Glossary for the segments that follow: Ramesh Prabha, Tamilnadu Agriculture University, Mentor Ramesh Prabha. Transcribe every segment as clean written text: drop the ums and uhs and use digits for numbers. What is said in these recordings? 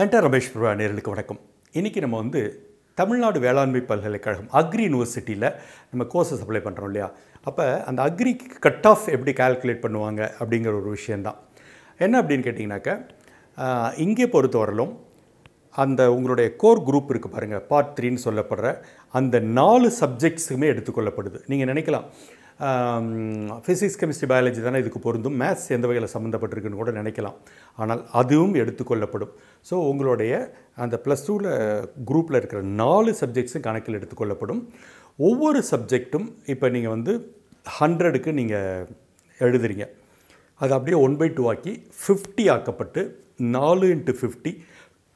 Mentor Ramesh Prabha நேயர்களுக்கு வணக்கம். இன்னைக்கு நம்ம வந்து தமிழ்நாடு வேளாண்மை பல்கலைக்கழகம் அக்ரி யுனிவர்சிட்டில நம்ம கோர்சஸ் அப்ளை பண்றோம் இல்லையா? அப்ப அந்த அக்ரி கட் ஆஃப் எப்படி கால்குலேட் பண்ணுவாங்க அப்படிங்கற ஒரு விஷயம் தான். என்ன அப்படினு கேட்டிங்கனாக்க இங்கே பொறுத்தவரையிலும் அந்த உங்களுடைய கோர் குரூப் இருக்கு பாருங்க பார்ட் 3 ன்னு சொல்லப்படுற அந்த 4 சப்ஜெக்ட்ஸுமே எடுத்துக்கொள்ளப்படுது. நீங்க நினைக்கலாம் physics, chemistry, biology தான இதுக்கு பொருந்தும் maths எந்த வகையில சம்பந்தப்பட்டிருக்குன்னு கூட நினைக்கலாம் ஆனால் அதுவும் எடுத்துக்கொள்ளப்படும் சோ உங்களுடைய அந்த + 2 ல குரூப்ல இருக்கிற 4 சப்ஜெக்ட்ஸ் கணக்கில் எடுத்துக்கொள்ளப்படும் ஒவ்வொரு சப்ஜெக்ட்டும் இப்போ நீங்க வந்து 100 க்கு நீங்க எழுதுறீங்க அது அப்படியே 1/2 ஆக்கி 50 ஆக்கப்பட்டு 4 × 50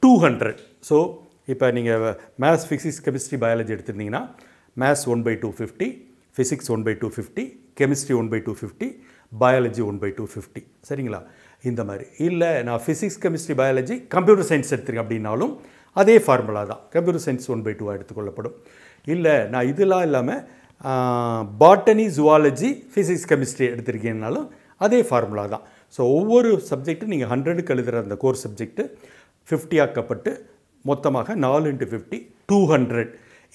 200 சோ இப்போ நீங்க maths, physics, chemistry, biology எடுத்துட்டீங்கன்னா maths 1/250 Physics 1/250, Chemistry 1/250, Biology 1/250. சரிங்களா இந்த மாதிரி இல்ல நான் Physics, Chemistry, Biology, Computer Science எடுத்துறேன் அப்படினாலும் அதே ஃபார்முலா தான். Computer Science 1/2 எடுத்துக்கொள்ளப்படும். இல்ல நான் இதெல்லாம் இல்லாம Botany, Zoology, Physics, Chemistry எடுத்துக்கினாலும் அதே ஃபார்முலா தான். சோ ஒவ்வொரு சப்ஜெக்ட் நீங்க 100 க்கு எழுதுற அந்த கோர் சப்ஜெக்ட் 50 ஆக்கப்பட்டு மொத்தமாக 4 × 50 200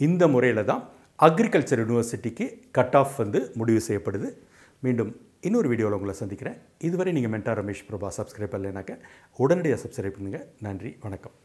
இந்த முறையில தான் அக்ரிகல்ச்சர் யுனிவர்சிட்டிக்கு கட் ஆஃப் வந்து முடிவு செய்யப்படுது மீண்டும் இன்னொரு வீடியோல உங்களை சந்திக்கிறேன் இதுவரை நீங்க மென்டார் ரமேஷ் பிரபா சப்ஸ்கிரைப் பண்ணலனாக்க உடனடியாக சப்ஸ்கிரைப் பண்ணுங்க நன்றி வணக்கம்